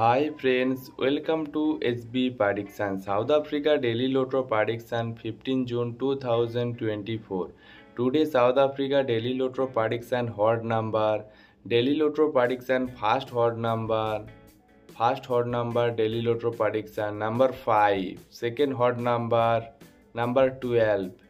Hi friends, welcome to Sb prediction. South Africa Daily Lotto prediction 15 June 2024. Today South Africa Daily Lotto prediction hard number. Daily Lotto prediction first hard number Daily Lotto prediction number 5, second hard number number 12.